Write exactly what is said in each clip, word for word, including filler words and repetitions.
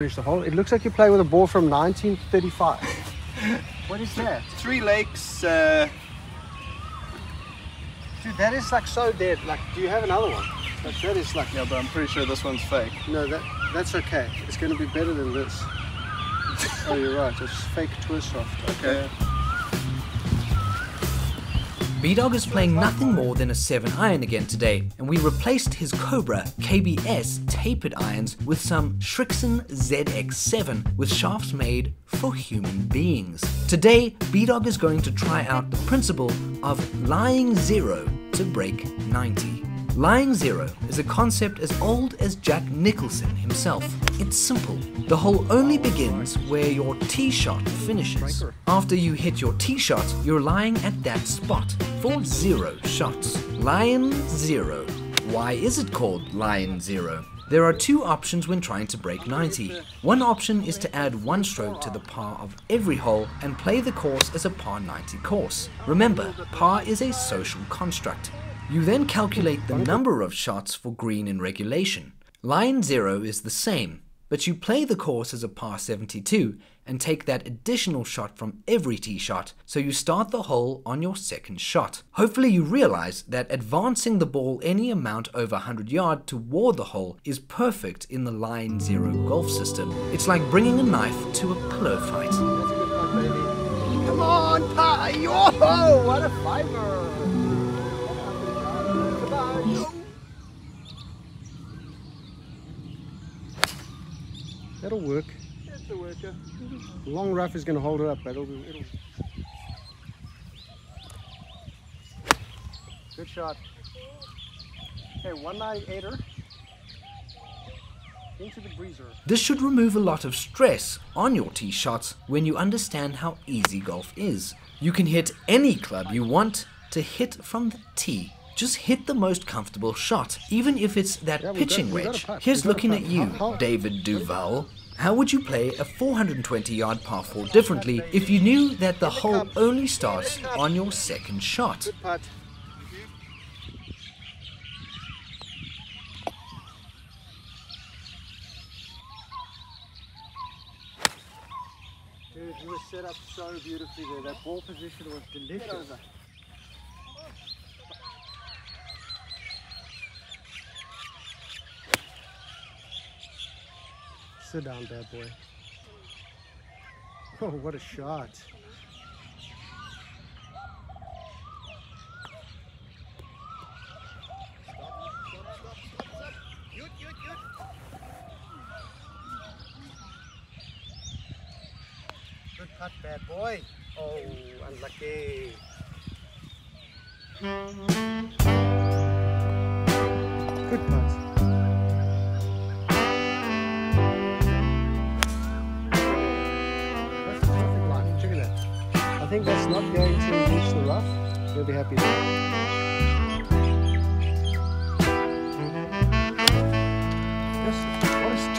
Finish the hole. It looks like you play with a ball from nineteen thirty-five. What is that? Three lakes. Uh... Dude, that is like so dead. Like, do you have another one? Like, that is like. Yeah, but I'm pretty sure this one's fake. No, that that's okay. It's going to be better than this. Oh, you're right. It's fake twist soft. Okay. B-Dog is playing nothing more than a seven iron again today, and we replaced his Cobra K B S tapered irons with some Srixon Z X seven with shafts made for human beings. Today, B-Dog is going to try out the principle of lying zero to break ninety. Lying zero is a concept as old as Jack Nicklaus himself. It's simple. The hole only begins where your tee shot finishes. After you hit your tee shot, you're lying at that spot for zero shots. Lying zero. Why is it called lying zero? There are two options when trying to break ninety. One option is to add one stroke to the par of every hole and play the course as a par ninety course. Remember, par is a social construct. You then calculate the number of shots for green in regulation. Line zero is the same, but you play the course as a par seventy-two and take that additional shot from every tee shot, so you start the hole on your second shot. Hopefully you realize that advancing the ball any amount over one hundred yards toward the hole is perfect in the line zero golf system. It's like bringing a knife to a pillow fight. Come on, Pa! Yo! What a fiver! That'll work. That's a worker. The long rough is going to hold it up, but it'll, it'll... Good shot. Okay, one ninety-eighter. Into the breezer. This should remove a lot of stress on your tee shots when you understand how easy golf is. You can hit any club you want to hit from the tee. Just hit the most comfortable shot, even if it's that yeah, pitching got, wedge. Here's looking at you, how, how? David Duval. How would you play a four hundred twenty yard par four differently if you knew that the hole only starts on your second shot? Dude, you were set up so beautifully there. That ball position was delicious. Sit down, bad boy. Oh, what a shot. Good putt, bad boy. Oh, unlucky. Good putt. I think that's not going to reach the rough. We'll be happy there. What a shot!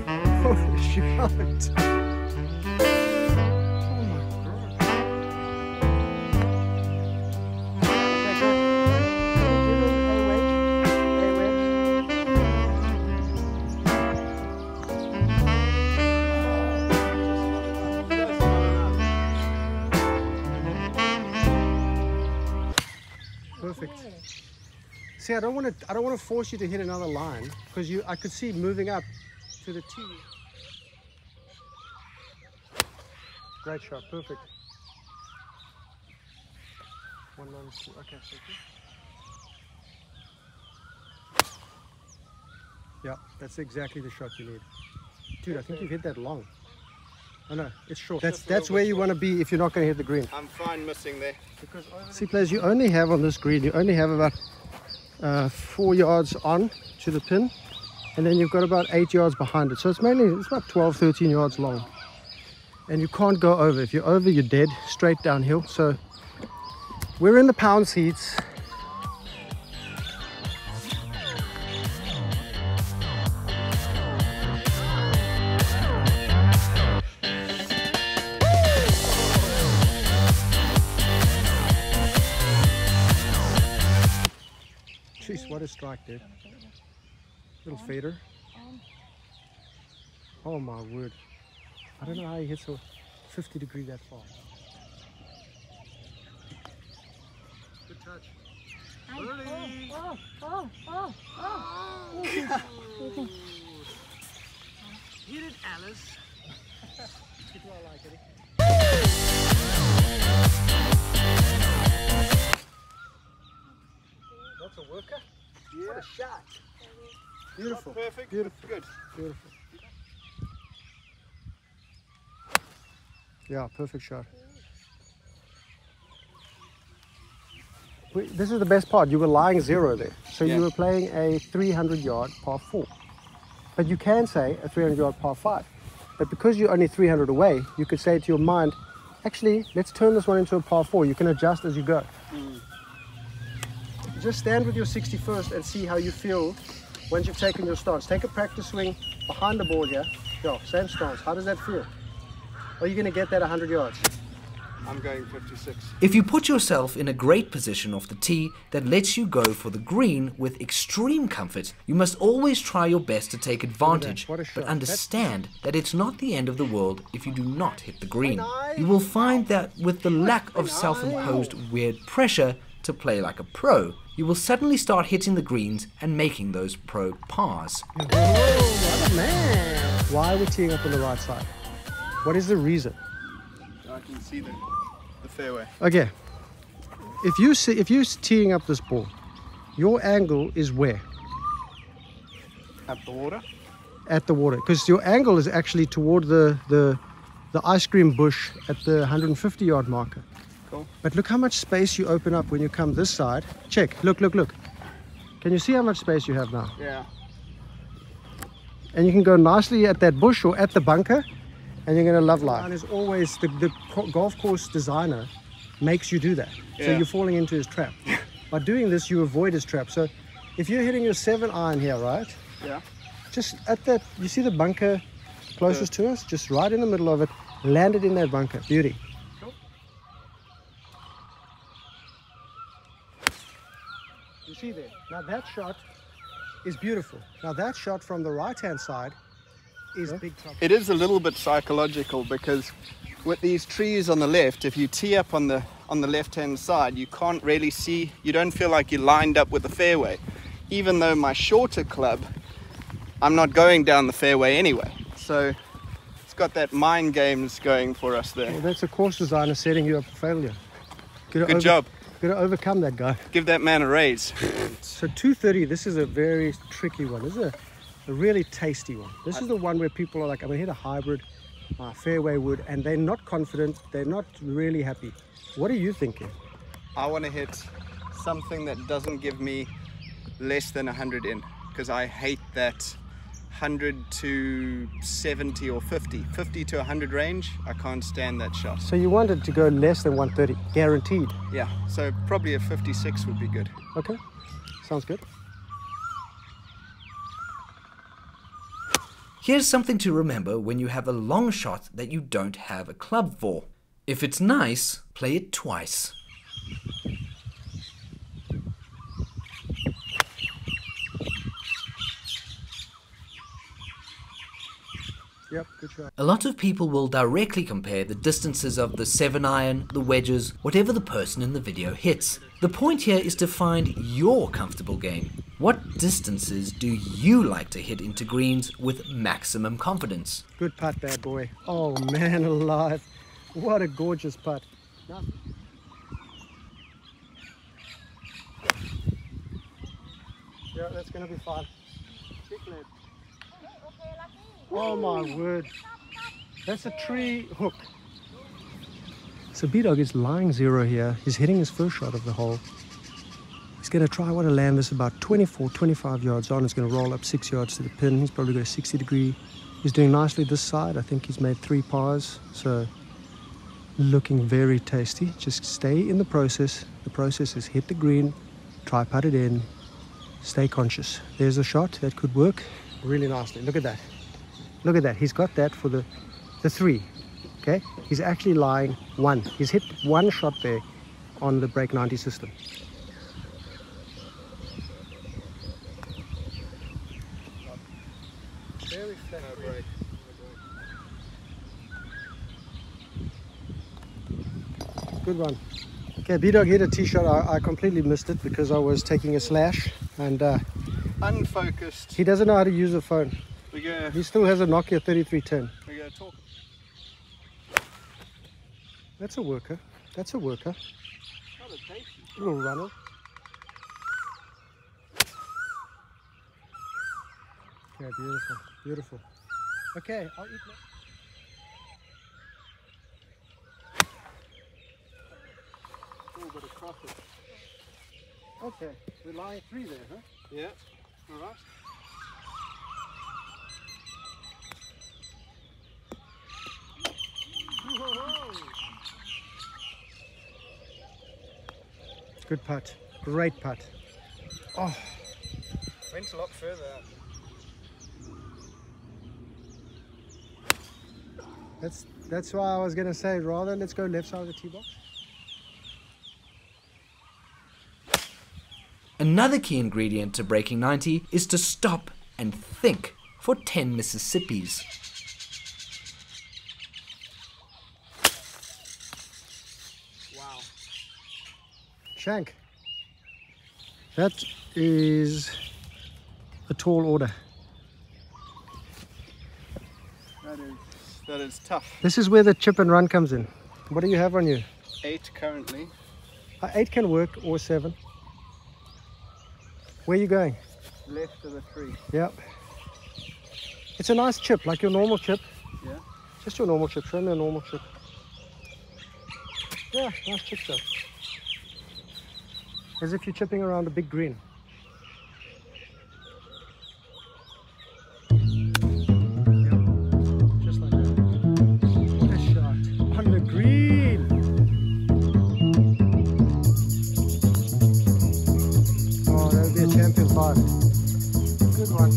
Oh my God. Perfect. See, I don't want to. I don't want to force you to hit another line because you. I could see moving up to the tee. Great shot. Perfect. One line. Two. Okay. Thank you. Yeah, that's exactly the shot you need, dude. I think you've hit that long. Oh no, it's short. That's that's where you want to be if you're not going to hit the green. I'm fine missing there. Because see, players, you only have on this green, you only have about uh, four yards on to the pin, and then you've got about eight yards behind it. So it's mainly, it's about twelve, thirteen yards long. And you can't go over. If you're over, you're dead, straight downhill. So we're in the pound seats. Jeez, what a strike, dude. Little fader. Oh my word. I don't know how he hits a fifty degree that far. Good touch. Early. Oh, oh, oh, oh, oh. Oh. Hit it, Alice. People are like it. That's a worker. Yeah. What a shot. Beautiful. Not perfect. Beautiful. Good. Beautiful. Yeah, perfect shot. This is the best part. You were lying zero there. So yeah. You were playing a three hundred yard par four. But you can say a three hundred yard par five. But because you're only three hundred away, you could say to your mind, actually, let's turn this one into a par four. You can adjust as you go. Mm. Just stand with your sixty-first and see how you feel once you've taken your stance. Take a practice swing behind the ball here. Yeah, same stance. How does that feel? Are you going to get that one hundred yards? I'm going fifty-six. If you put yourself in a great position off the tee that lets you go for the green with extreme comfort, you must always try your best to take advantage, but understand that it's not the end of the world if you do not hit the green. You will find that with the lack of self-imposed weird pressure to play like a pro, you will suddenly start hitting the greens and making those pro pars. Oh, what a man! Why are we teeing up on the right side? What is the reason? I can see the, the fairway. Okay. If you see, if you're teeing up this ball, your angle is where? At the water. At the water, because your angle is actually toward the the the ice cream bush at the one hundred fifty yard marker. Cool. But look how much space you open up when you come this side. Check. Look, look, look. Can you see how much space you have now? Yeah. And you can go nicely at that bush or at the bunker. And you're going to love life. And as always, the, the golf course designer makes you do that. Yeah. So you're falling into his trap. By doing this, you avoid his trap. So if you're hitting your seven iron here, right? Yeah. Just at that, you see the bunker closest yeah. to us? Just right in the middle of it, landed in that bunker. Beauty. Cool. You see there? Now that shot is beautiful. Now that shot from the right-hand side is big trouble. It is a little bit psychological because with these trees on the left, if you tee up on the on the left hand side, you can't really see. You don't feel like you're lined up with the fairway, even though my shorter club, I'm not going down the fairway anyway. So it's got that mind games going for us there. Well, that's a course designer setting you up for failure. Good over, job. Got to overcome that guy. Give that man a raise. So two thirty. This is a very tricky one, isn't it? A really tasty one. This is the one where people are like, I'm gonna hit a hybrid, uh, fairway wood, and they're not confident, they're not really happy. What are you thinking? I want to hit something that doesn't give me less than one hundred in, because I hate that one hundred to seventy or fifty, fifty to one hundred range. I can't stand that shot. So you want it to go less than one thirty, guaranteed? Yeah, so probably a fifty-six would be good. Okay, sounds good. Here's something to remember when you have a long shot that you don't have a club for. If it's nice, play it twice. Yep, good shot. A lot of people will directly compare the distances of the seven iron, the wedges, whatever the person in the video hits. The point here is to find your comfortable game. What distances do you like to hit into greens with maximum confidence? Good putt, bad boy. Oh man alive. What a gorgeous putt. Yeah, that's gonna be fun. Oh my word. That's a tree hook. So B-Dog is lying zero here. He's hitting his first shot of the hole. He's going to try what to land this about twenty-four, twenty-five yards on. He's going to roll up six yards to the pin. He's probably got a sixty degree. He's doing nicely this side. I think he's made three pars. So looking very tasty. Just stay in the process. The process is hit the green, try putt it in, stay conscious. There's a shot that could work really nicely. Look at that. Look at that. He's got that for the, the three. Okay. He's actually lying one. He's hit one shot there on the break ninety system. Good one. Okay, B-Dog hit a tee shot. I, I completely missed it because I was taking a slash and uh, unfocused. He doesn't know how to use a phone. We go. He still has a Nokia thirty-three ten. We go talk. That's a worker. That's a worker. Not a little runner. Okay, beautiful, beautiful. Okay, I'll eat now. Bit of profit. Okay, we're lying three there, huh? Yeah, all right. Whoa. Good putt, great putt. Oh, went a lot further out. That's, that's why I was going to say, rather let's go left side of the tee box. Another key ingredient to breaking ninety is to stop and think for ten Mississippis. Wow. Shank. That is a tall order. That is, that is tough. This is where the chip and run comes in. What do you have on you? Eight currently. Uh, eight can work, or seven. Where are you going? Left of the three. Yep. It's a nice chip, like your normal chip. Yeah. Just your normal chip, show me a normal chip. Yeah, nice chip though. As if you're chipping around a big green. Yeah. Just like that. Good shot. On the green. Good one.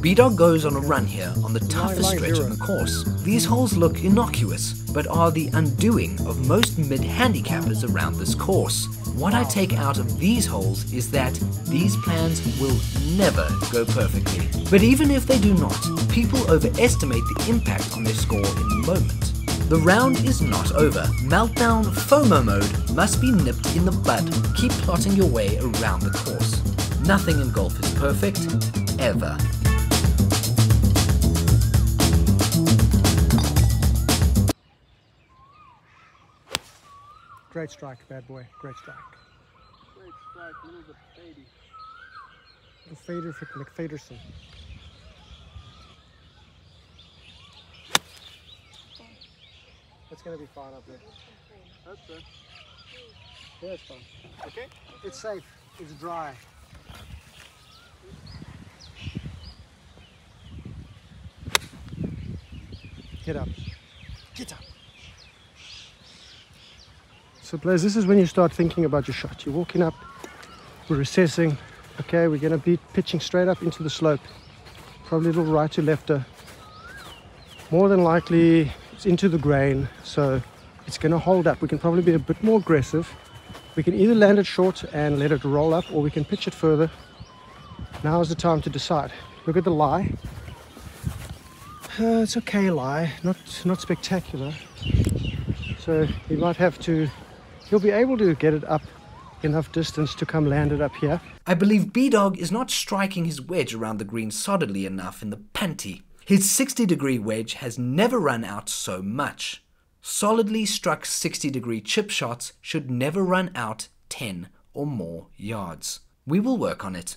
B-Dog goes on a run here on the toughest stretch of the course. These holes look innocuous, but are the undoing of most mid-handicappers around this course. What I take out of these holes is that these plans will never go perfectly. But even if they do not, people overestimate the impact on their score in the moment. The round is not over. Meltdown FOMO mode must be nipped in the bud. Keep plotting your way around the course. Nothing in golf is perfect, ever. Great strike, bad boy. Great strike. Great strike, a little bit faded. Fader for McFaderson. It's going to be fine up there. Hope so. Yeah, it's fine. Okay. It's safe. It's dry. Get up. Get up. So, players, this is when you start thinking about your shot. You're walking up. We're recessing. Okay, we're going to be pitching straight up into the slope. Probably a little right to lefter. More than likely into the grain, so it's going to hold up. We can probably be a bit more aggressive. We can either land it short and let it roll up, or we can pitch it further. Now is the time to decide. Look at the lie. Uh, it's okay lie, not not spectacular, so you might have to, you'll be able to get it up enough distance to come land it up here. I believe B-Dog is not striking his wedge around the green solidly enough in the panty. His sixty degree wedge has never run out so much. Solidly struck sixty degree chip shots should never run out ten or more yards. We will work on it.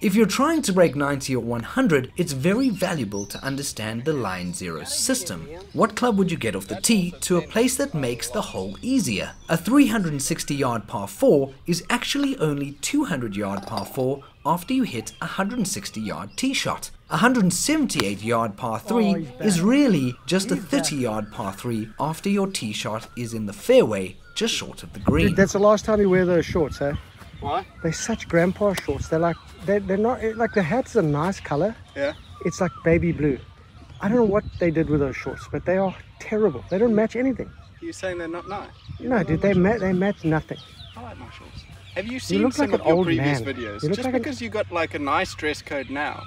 If you're trying to break ninety or one hundred, it's very valuable to understand the line zero system. What club would you get off the tee to a place that makes the hole easier? A three hundred sixty yard par four is actually only two hundred yard par four after you hit a one hundred sixty yard tee shot. A one hundred seventy-eight yard par three is really just a thirty yard par three after your tee shot is in the fairway, just short of the green. Dude, that's the last time you wear those shorts, eh? Why? They're such grandpa shorts. They're like, they're, they're not, like the hat's a nice color. Yeah. It's like baby blue. I don't know what they did with those shorts, but they are terrible. They don't match anything. You're saying they're not nice? You no, dude, they, ma they match nothing. I like my shorts. Have you seen you some like of your previous man. videos? You just like because an... you got like a nice dress code now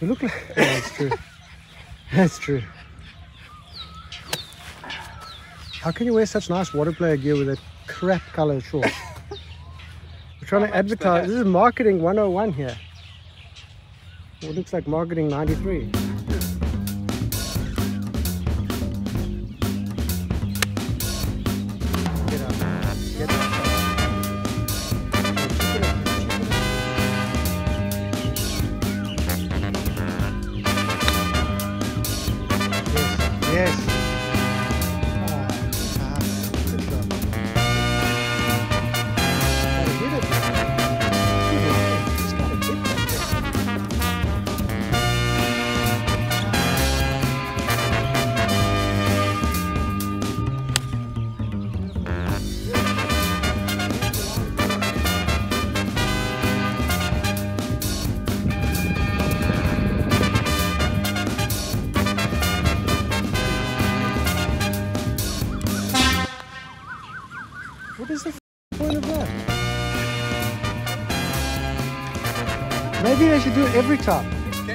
We look like... Yeah, that's true. That's true. How can you wear such nice water player gear with that crap colored shorts? We're trying How to advertise. This is marketing one oh one here. Well, it looks like marketing ninety-three. Maybe they should do it every time.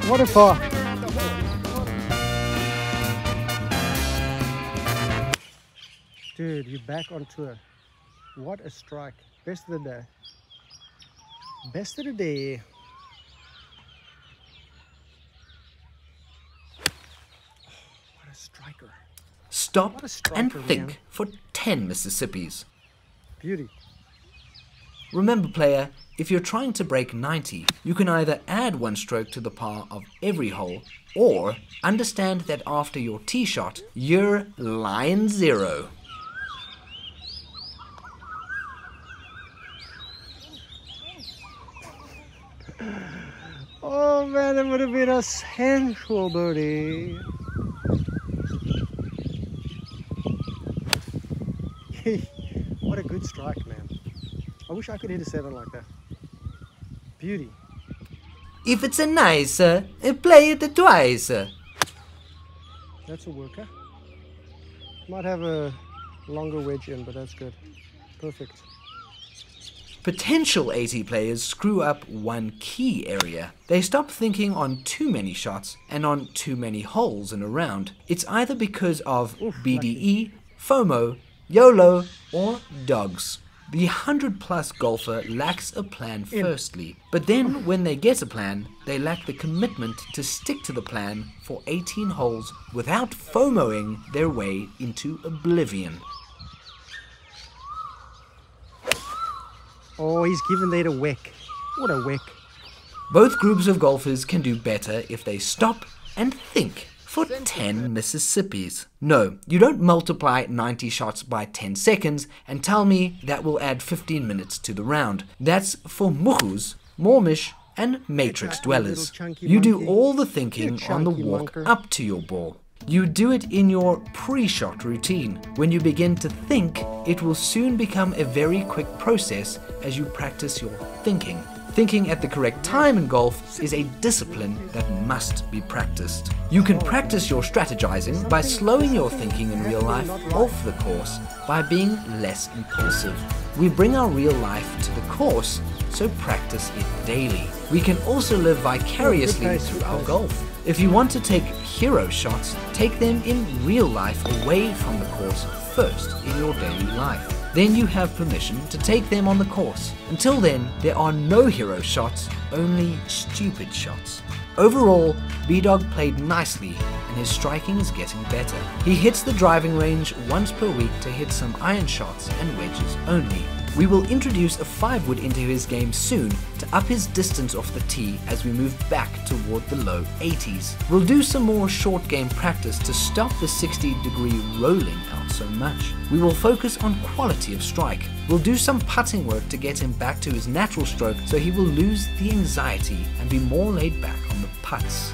What a far. Dude, you're back on tour. What a strike. Best of the day. Best of the day. Oh, what a striker. Stop a striker, and man. Think for ten Mississippis. Beauty. Remember, player, if you're trying to break ninety, you can either add one stroke to the par of every hole, or understand that after your tee shot, you're line zero. Oh man, it would have been a sensual birdie. What a good strike, man. I wish I could hit a seven like that. Beauty. If it's a nice, uh, play it twice. That's a worker. Might have a longer wedge in, but that's good. Perfect. Potential eighty players screw up one key area. They stop thinking on too many shots and on too many holes in a round. It's either because of Oof, B D E, lucky. FOMO, YOLO, or dogs. The one hundred plus golfer lacks a plan firstly, but then when they get a plan, they lack the commitment to stick to the plan for eighteen holes without FOMOing their way into oblivion. Oh, he's given there a wick. What a wick. Both groups of golfers can do better if they stop and think. For ten Mississippis. No, you don't multiply ninety shots by ten seconds and tell me that will add fifteen minutes to the round. That's for mukhus, mormish, and matrix dwellers. You do all the thinking on the walk up to your ball. You do it in your pre-shot routine. When you begin to think, it will soon become a very quick process as you practice your thinking. Thinking at the correct time in golf is a discipline that must be practiced. You can practice your strategizing by slowing your thinking in real life off the course by being less impulsive. We bring our real life to the course, so practice it daily. We can also live vicariously through our golf. If you want to take hero shots, take them in real life away from the course first in your daily life. Then you have permission to take them on the course. Until then, there are no hero shots, only stupid shots. Overall, B-Dog played nicely and his striking is getting better. He hits the driving range once per week to hit some iron shots and wedges only. We will introduce a five wood into his game soon to up his distance off the tee as we move back toward the low eighties. We'll do some more short game practice to stop the sixty degree rolling out so much. We will focus on quality of strike. We'll do some putting work to get him back to his natural stroke so he will lose the anxiety and be more laid back on the putts.